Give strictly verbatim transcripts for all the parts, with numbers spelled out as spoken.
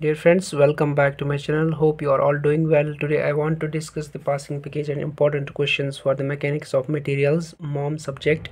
Dear friends, welcome back to my channel. Hope you are all doing well. Today I want to discuss the passing package and important questions for the mechanics of materials M O M subject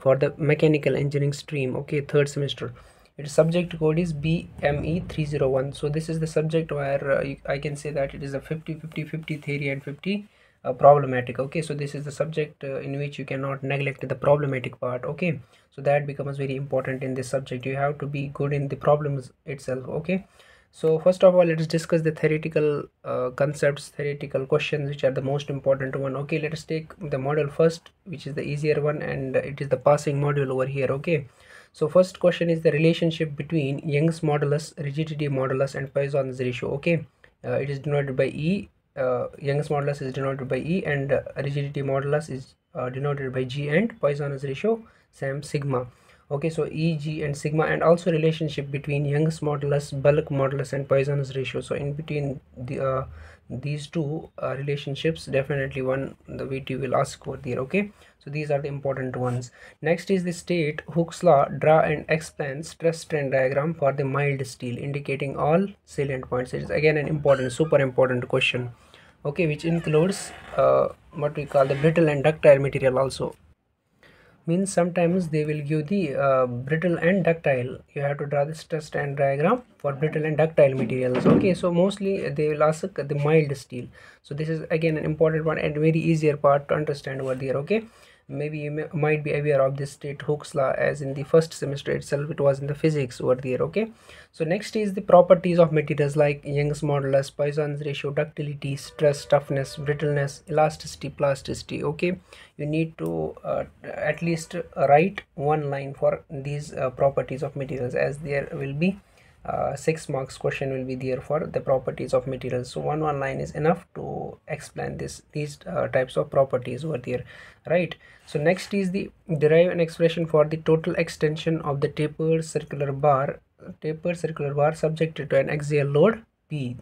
for the mechanical engineering stream, okay, third semester. Its subject code is B M E three oh one. So this is the subject where uh, I can say that it is a fifty fifty fifty theory and fifty uh, problematic, okay. So this is the subject uh, in which you cannot neglect the problematic part, okay. So that becomes very important in this subject. You have to be good in the problems itself, okay. So first of all, let's discuss the theoretical uh, concepts, theoretical questions, which are the most important one, okay. Let us take the model first, which is the easier one, and it is the passing module over here, okay. So first question is the relationship between Young's modulus, rigidity modulus, and Poisson's ratio, okay. Uh, it is denoted by E. uh, Young's modulus is denoted by E, and uh, rigidity modulus is uh, denoted by G, and Poisson's ratio same sigma, okay. So E, G, and sigma, and also relationship between Young's modulus, bulk modulus, and Poisson's ratio. So in between the uh, these two uh, relationships, definitely one the V T will ask over there, okay. So these are the important ones. Next is the state Hooke's law. Draw and explain stress strain diagram for the mild steel indicating all salient points. It is again an important, super important question, okay, which includes uh, what we call the brittle and ductile material also. Means sometimes they will give the uh, brittle and ductile. You have to draw the stress strain diagram for brittle and ductile materials, okay. So mostly they will ask the mild steel. So this is again an important one and very easier part to understand over there, okay. Maybe you may, might be aware of this state Hooke's law, as in the first semester itself it was in the physics over there, okay. So next is the properties of materials like Young's modulus, Poisson's ratio, ductility, stress, toughness, brittleness, elasticity, plasticity, okay. You need to uh, at least write one line for these uh, properties of materials, as there will be uh, six marks question will be there for the properties of materials. So one one line is enough to explain this these uh, types of properties over there, right. So next is the derive an expression for the total extension of the tapered circular bar tapered circular bar subjected to an axial load P,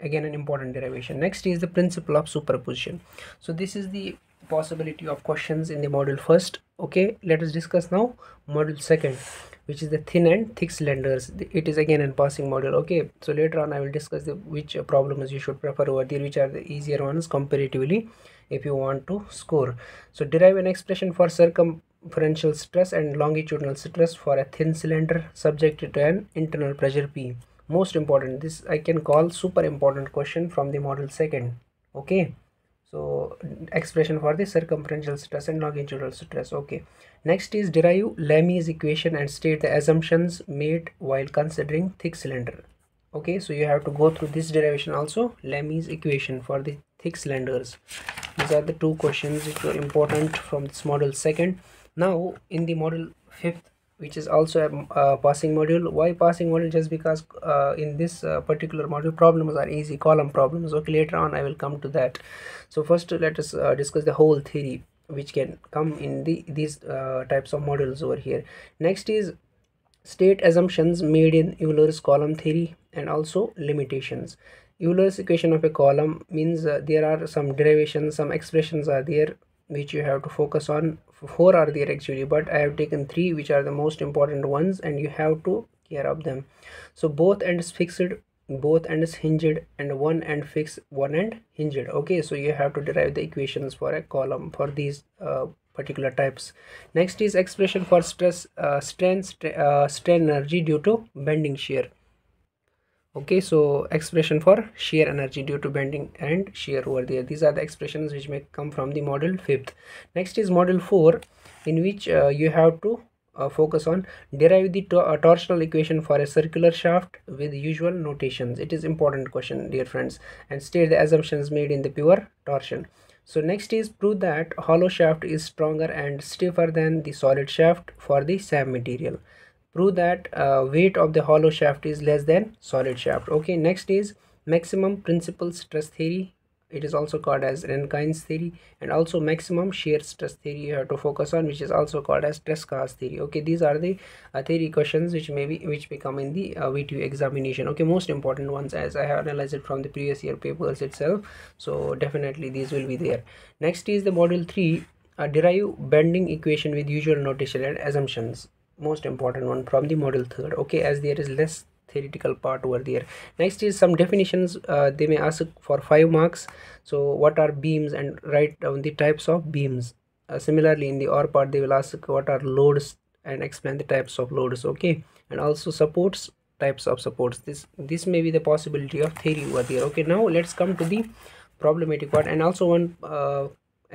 again an important derivation. Next is the principle of superposition. So this is the possibility of questions in the module first, okay. Let us discuss now module second, which is the thin and thick cylinders. It is again in passing module, okay. So later on I will discuss the which problems you should prefer over there, which are the easier ones comparatively if you want to score. So derive an expression for circumferential stress and longitudinal stress for a thin cylinder subjected to an internal pressure P. Most important, this I can call super important question from the module second, okay. So expression for the circumferential stress and longitudinal stress, okay. Next is derive Lamy's equation and state the assumptions made while considering thick cylinder, okay. So you have to go through this derivation also, Lamy's equation for the thick cylinders. These are the two questions which were important from this model second. Now in the model fifth, which is also a uh, passing module. Why passing module? Just because uh, in this uh, particular module problems are easy, column problems, okay. Later on I will come to that. So first let us uh, discuss the whole theory, which can come in the these uh, types of modules over here. Next is state assumptions made in Euler's column theory and also limitations. Euler's equation of a column means uh, there are some derivations, some expressions are there which you have to focus on. Four are there actually, but I have taken three which are the most important ones, and you have to care of them. So both ends fixed, both ends hinged, and one end fixed, one end hinged, okay. So you have to derive the equations for a column for these uh, particular types. Next is expression for stress uh, strain stra uh, strain energy due to bending shear, okay. So expression for shear energy due to bending and shear over there. These are the expressions which may come from the model fifth. Next is model four, in which uh, you have to uh, focus on derive the to uh, torsional equation for a circular shaft with usual notations. It is important question, dear friends, and state the assumptions made in the pure torsion. So next is prove that hollow shaft is stronger and stiffer than the solid shaft for the same material. Prove that uh, weight of the hollow shaft is less than solid shaft, okay. Next is maximum principal stress theory. It is also called as Rankine's theory, and also maximum shear stress theory you have to focus on, which is also called as Tresca's theory, okay. These are the uh, theory questions which may be which become in the uh, V T U examination, okay. Most important ones, as I have analyzed it from the previous year papers itself, so definitely these will be there. Next is the module three, uh, derive bending equation with usual notation and assumptions. Most important one from the model third, okay, as there is less theoretical part over there. Next is some definitions. Uh, they may ask for five marks. So what are beams, and write down the types of beams. Uh, similarly, in the or part they will ask what are loads and explain the types of loads, okay, and also supports, types of supports. This this may be the possibility of theory over there. Okay, now let's come to the problematic part, and also one uh,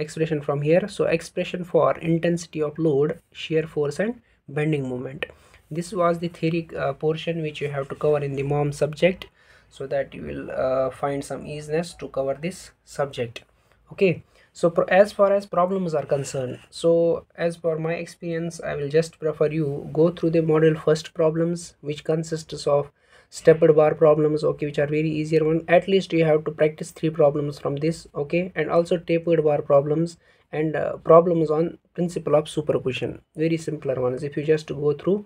expression from here. So expression for intensity of load, shear force and bending moment. This was the theory uh, portion which you have to cover in the M O M subject, so that you will uh, find some easiness to cover this subject. Okay, so as far as problems are concerned, so as per my experience, I will just prefer you go through the model first problems, which consists of stepped bar problems, okay, which are very easier one. At least you have to practice three problems from this, okay, and also tapered bar problems and uh, problems on principle of superposition, very simpler ones. If you just go through,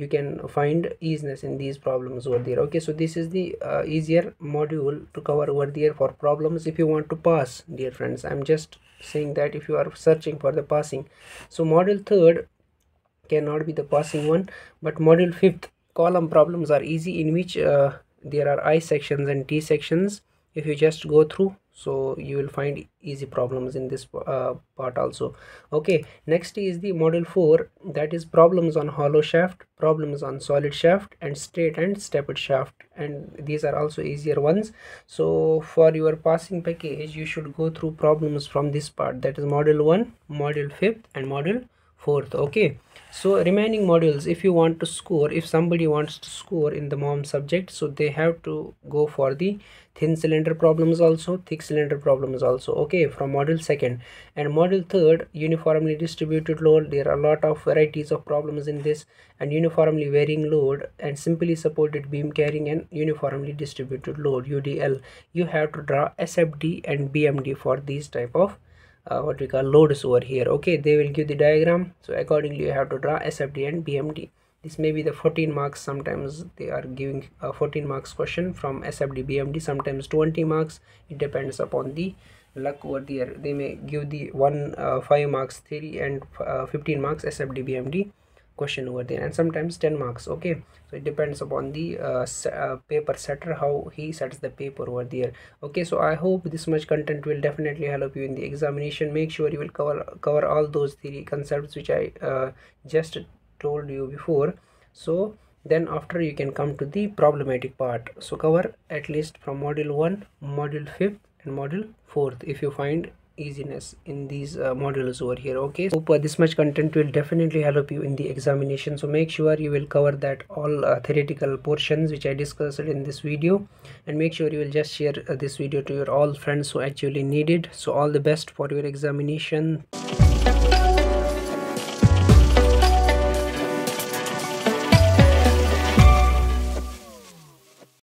you can find easiness in these problems over there. Okay, so this is the uh, easier module to cover over there for problems if you want to pass, dear friends. I'm just saying that if you are searching for the passing, so module third cannot be the passing one, but module fifth column problems are easy, in which uh, there are I sections and T sections. If you just go through, so you will find easy problems in this uh, part also. Okay, next is the module four, that is problems on hollow shaft, problems on solid shaft, and straight and stepped shaft, and these are also easier ones. So for your passing package, you should go through problems from this part, that is module one, module fifth and module fourth. Okay, so remaining modules, if you want to score, if somebody wants to score in the M O M subject, so they have to go for the thin cylinder problems also, thick cylinder problems also, okay, from module second. And module third, uniformly distributed load, there are a lot of varieties of problems in this, and uniformly varying load and simply supported beam carrying and uniformly distributed load, U D L. You have to draw S F D and B M D for these type of Uh, what we call loads over here. Okay, they will give the diagram, so accordingly you have to draw S F D and B M D. This may be the fourteen marks, sometimes they are giving a fourteen marks question from S F D B M D, sometimes twenty marks, it depends upon the luck over there. They may give the one uh, five marks theory and uh, fifteen marks S F D B M D question over there, and sometimes ten marks. Okay, so it depends upon the uh, uh, paper setter, how he sets the paper over there. Okay, so I hope this much content will definitely help you in the examination. Make sure you will cover cover all those theory concepts which I uh, just told you before. So then after you can come to the problematic part, so cover at least from module one, module fifth and module fourth if you find easiness in these uh, modules over here. Okay, so uh, this much content will definitely help you in the examination, so make sure you will cover that all uh, theoretical portions which I discussed in this video, and make sure you will just share uh, this video to your all friends who actually need it. So all the best for your examination.